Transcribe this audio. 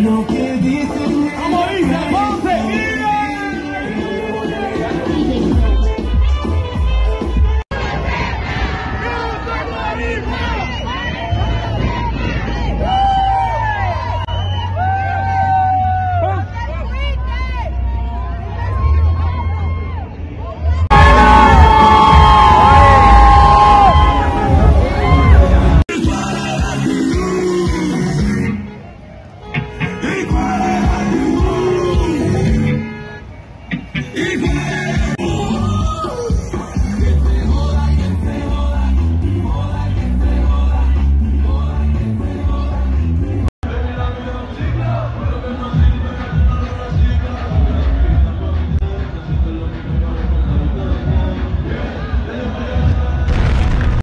No que dicen, amor, hija,